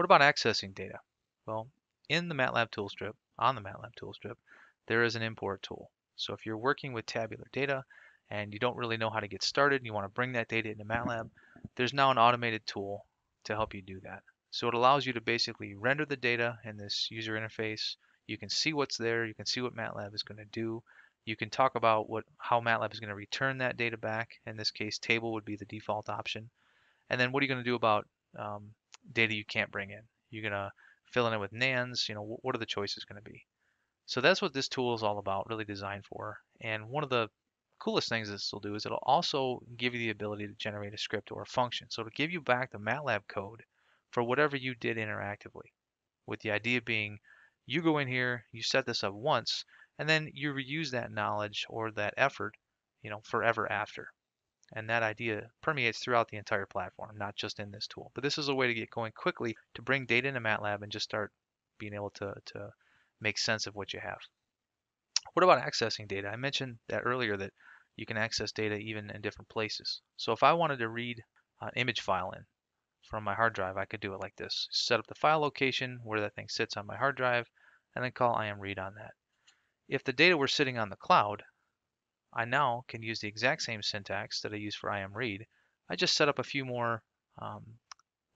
What about accessing data? Well, in the MATLAB tool strip, on the MATLAB tool strip, there is an import tool. So if you're working with tabular data and you don't really know how to get started and you want to bring that data into MATLAB, there's now an automated tool to help you do that. So it allows you to basically render the data in this user interface. You can see what's there. You can see what MATLAB is going to do. You can talk about how MATLAB is going to return that data back. In this case, table would be the default option. And then what are you going to do about data you can't bring in? You're going to fill in it with NaNs. You know, what are the choices going to be? So that's what this tool is all about, really designed for. And one of the coolest things this will do is it'll also give you the ability to generate a script or a function. So it'll give you back the MATLAB code for whatever you did interactively, with the idea being you go in here, you set this up once, and then you reuse that knowledge or that effort, you know, forever after. And that idea permeates throughout the entire platform, not just in this tool. But this is a way to get going quickly, to bring data into MATLAB and just start being able to make sense of what you have. What about accessing data? I mentioned that earlier, that you can access data even in different places. So if I wanted to read an image file in from my hard drive, I could do it like this. Set up the file location where that thing sits on my hard drive, and then call IMRead on that. If the data were sitting on the cloud, I now can use the exact same syntax that I use for IMRead. I just set up a few more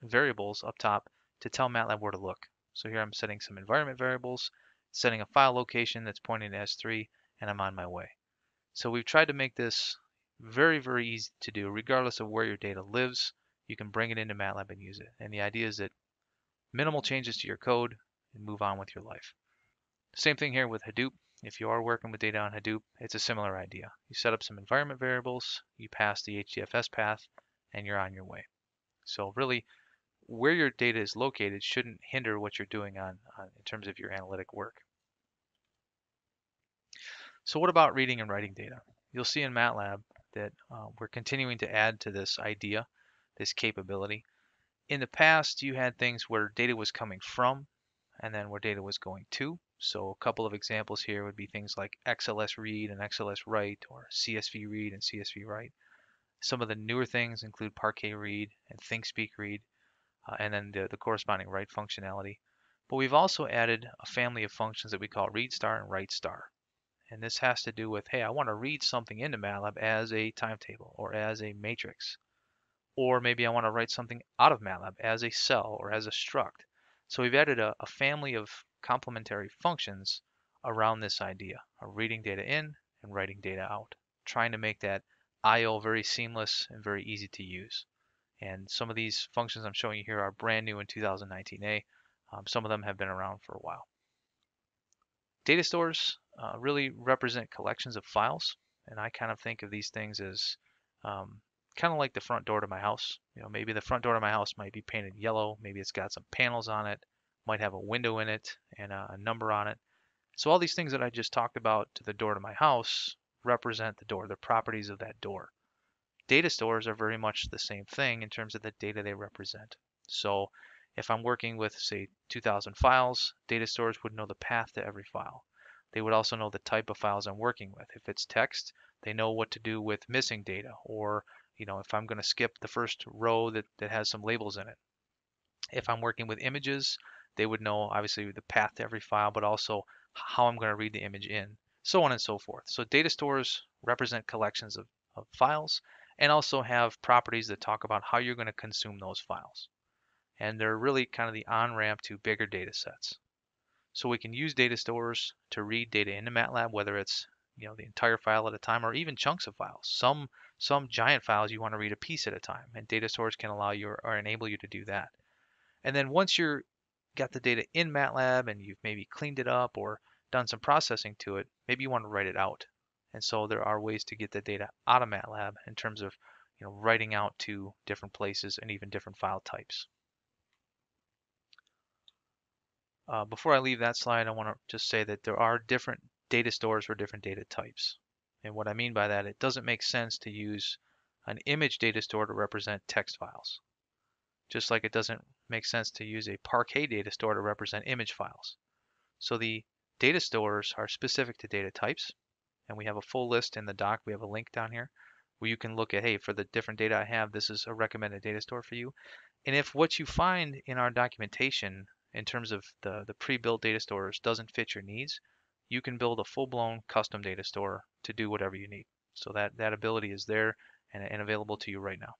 variables up top to tell MATLAB where to look. So here I'm setting some environment variables, setting a file location that's pointing to S3, and I'm on my way. So we've tried to make this very, very easy to do. Regardless of where your data lives, you can bring it into MATLAB and use it. And the idea is that minimal changes to your code and move on with your life. Same thing here with Hadoop. If you are working with data on Hadoop, it's a similar idea. You set up some environment variables, you pass the HDFS path, and you're on your way. So really, where your data is located shouldn't hinder what you're doing on in terms of your analytic work. So what about reading and writing data? You'll see in MATLAB that we're continuing to add to this idea, this capability. In the past, you had things where data was coming from and then where data was going to. So a couple of examples here would be things like XLS read and XLS write, or CSV read and CSV write. Some of the newer things include parquet read and ThingSpeak read, and then the corresponding write functionality. But we've also added a family of functions that we call read star and write star. And this has to do with, hey, I want to read something into MATLAB as a timetable or as a matrix. Or maybe I want to write something out of MATLAB as a cell or as a struct. So we've added a family of complementary functions around this idea of reading data in and writing data out, trying to make that I/O very seamless and very easy to use. And some of these functions I'm showing you here are brand new in 2019A. Some of them have been around for a while. Data stores really represent collections of files. And I kind of think of these things as kind of like the front door to my house. You know, maybe the front door to my house might be painted yellow. Maybe it's got some panels on it, might have a window in it and a number on it. So all these things that I just talked about to the door to my house represent the door, the properties of that door. Data stores are very much the same thing in terms of the data they represent. So if I'm working with, say, 2,000 files, data stores would know the path to every file. They would also know the type of files I'm working with. If it's text, they know what to do with missing data, or you know, if I'm going to skip the first row that has some labels in it. If I'm working with images, they would know obviously the path to every file, but also how I'm going to read the image in, so on and so forth. So data stores represent collections of files, and also have properties that talk about how you're going to consume those files. And they're really kind of the on-ramp to bigger data sets. So we can use data stores to read data into MATLAB, whether it's, you know, the entire file at a time, or even chunks of files. Some giant files you want to read a piece at a time, and data stores can allow you or enable you to do that. And then once you've got the data in MATLAB and you've maybe cleaned it up or done some processing to it, maybe you want to write it out. And so there are ways to get the data out of MATLAB in terms of, you know, writing out to different places and even different file types. Before I leave that slide, I want to just say that there are different data stores for different data types. And what I mean by that, it doesn't make sense to use an image data store to represent text files, just like it doesn't make sense to use a parquet data store to represent image files. So the data stores are specific to data types. And we have a full list in the doc. We have a link down here where you can look at, hey, for the different data I have, this is a recommended data store for you. And if what you find in our documentation in terms of the pre-built data stores doesn't fit your needs, you can build a full-blown custom data store to do whatever you need. So that ability is there and available to you right now.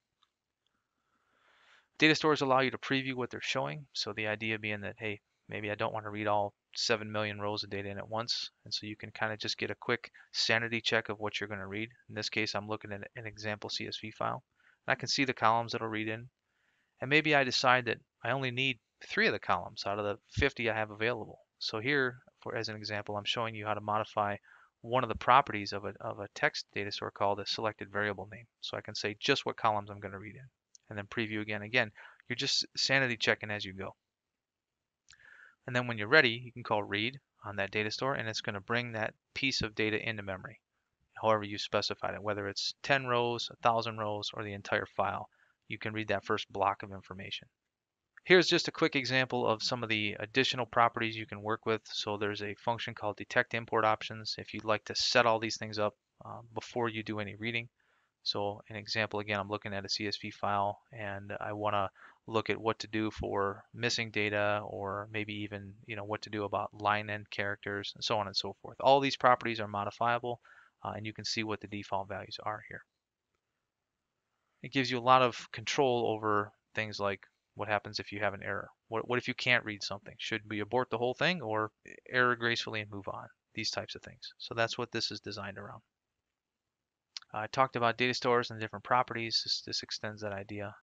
Data stores allow you to preview what they're showing. So the idea being that, hey, maybe I don't want to read all 7 million rows of data in at once. And so you can kind of just get a quick sanity check of what you're going to read. In this case, I'm looking at an example CSV file. And I can see the columns that I'll read in. And maybe I decide that I only need 3 of the columns out of the 50 I have available. So here, as an example, I'm showing you how to modify one of the properties of a text data store called a selected variable name. So I can say just what columns I'm going to read in, and then preview again. Again, you're just sanity checking as you go. And then when you're ready, you can call read on that data store, and it's going to bring that piece of data into memory, however you specified it, whether it's 10 rows, 1,000 rows, or the entire file. You can read that first block of information. Here's just a quick example of some of the additional properties you can work with. So there's a function called detect import options if you'd like to set all these things up before you do any reading. So an example, again, I'm looking at a CSV file, and I want to look at what to do for missing data, or maybe even, you know, what to do about line end characters and so on and so forth. All these properties are modifiable, and you can see what the default values are here. It gives you a lot of control over things like what happens if you have an error. What if you can't read something? Should we abort the whole thing or error gracefully and move on? These types of things. So that's what this is designed around. I talked about data stores and different properties. This extends that idea.